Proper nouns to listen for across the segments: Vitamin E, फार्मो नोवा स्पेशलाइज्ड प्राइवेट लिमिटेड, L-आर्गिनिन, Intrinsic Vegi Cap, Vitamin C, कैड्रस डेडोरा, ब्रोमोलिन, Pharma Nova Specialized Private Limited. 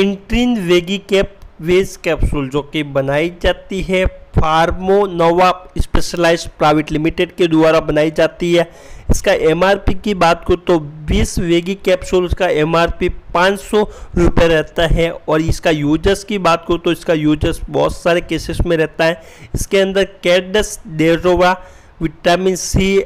इंट्रिन वेगी cap veg capsule जो कि बनाई जाती है फार्मो नोवा स्पेशलाइज्ड प्राइवेट लिमिटेड के द्वारा बनाई जाती है। इसका एमआरपी की बात करो तो 20 वेगी कैप्सूल उसका एमआरपी 500 रुपये रहता है। और इसका यूजर्स की बात करो तो इसका यूजर्स बहुत सारे केसेस में रहता है। इसके अंदर कैड्रस डेडोरा, विटामिन सी,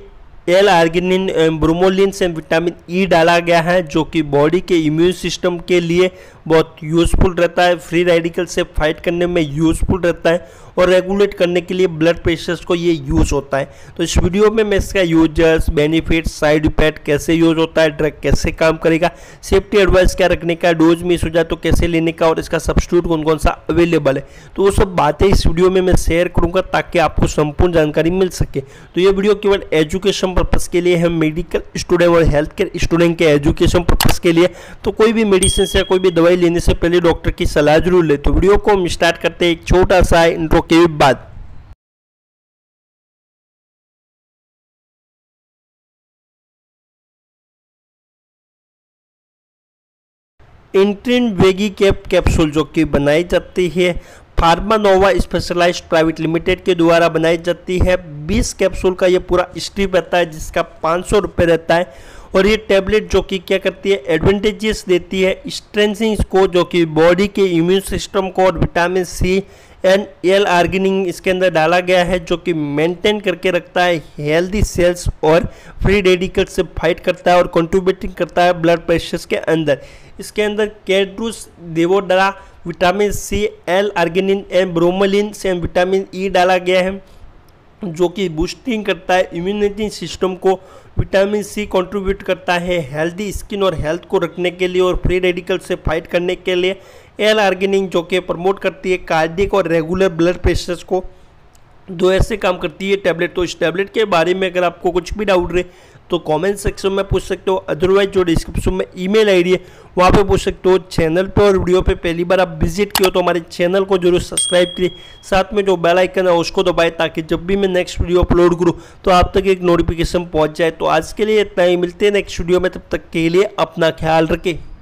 L-आर्गिनिन, ब्रोमोलिन से विटामिन ई डाला गया है जो कि बॉडी के इम्यून सिस्टम के लिए बहुत यूज़फुल रहता है, फ्री रेडिकल से फाइट करने में यूज़फुल रहता है और रेगुलेट करने के लिए ब्लड प्रेशर को ये यूज़ होता है। तो इस वीडियो में मैं इसका यूजर्स, बेनिफिट, साइड इफेक्ट, कैसे यूज़ होता है, ड्रग कैसे काम करेगा, सेफ्टी एडवाइस क्या रखने का, डोज मिस हो जाए तो कैसे लेने का और इसका सब्स्टिट्यूट कौन कौन सा अवेलेबल है, तो वो सब बातें इस वीडियो में मैं शेयर करूँगा ताकि आपको संपूर्ण जानकारी मिल सके। तो ये वीडियो केवल एजुकेशन पर्पज़ के लिए है, मेडिकल स्टूडेंट और हेल्थ केयर स्टूडेंट के एजुकेशन पर्पज़ के लिए। तो कोई भी मेडिसिन या कोई भी दवाई लेने से पहले डॉक्टर की सलाह जरूर ले। तो वीडियो को हम स्टार्ट करते हैं एक छोटा सा इंट्रो के बाद। इंट्रिन वेगी कैप कैप्सूल जो कि बनाई जाती है Pharma Nova specialised private limited के द्वारा बनाई जाती है। 20 कैप्सूल का ये पूरा स्ट्रिप रहता है जिसका 500 रुपये रहता है। और ये टैबलेट जो कि क्या करती है, एडवांटेजेस देती है स्ट्रेंथिंग को जो कि बॉडी के इम्यून सिस्टम को, और विटामिन सी एंड L-आर्गिनिन इसके अंदर डाला गया है जो कि मेंटेन करके रखता है हेल्दी सेल्स और फ्री रेडिकल से फाइट करता है और कंट्रीब्यूटिंग करता है ब्लड प्रेशर के अंदर। इसके अंदर केड्रुस देओडारा, विटामिन सी, L-आर्गिनिन एंड ब्रोमोलिन से विटामिन ई डाला गया है जो कि बूस्टिंग करता है इम्यूनिटी सिस्टम को। विटामिन सी कंट्रीब्यूट करता है हेल्दी स्किन और हेल्थ को रखने के लिए और फ्री रेडिकल से फाइट करने के लिए। L-आर्गिनिन जो कि प्रमोट करती है कार्डिक और रेगुलर ब्लड प्रेशर को, दो ऐसे काम करती है टैबलेट। तो इस टैबलेट के बारे में अगर आपको कुछ भी डाउट रहे तो कमेंट सेक्शन में पूछ सकते हो, अदरवाइज जो डिस्क्रिप्शन में ईमेल आईडी है वहाँ पे पूछ सकते हो। चैनल पे और वीडियो पे पहली बार आप विजिट किए हो तो हमारे चैनल को जरूर सब्सक्राइब करिए, साथ में जो बेल आइकन है उसको दबाएं ताकि जब भी मैं नेक्स्ट वीडियो अपलोड करूँ तो आप तक एक नोटिफिकेशन पहुँच जाए। तो आज के लिए इतना ही, मिलते हैं नेक्स्ट वीडियो में, तब तक के लिए अपना ख्याल रखें।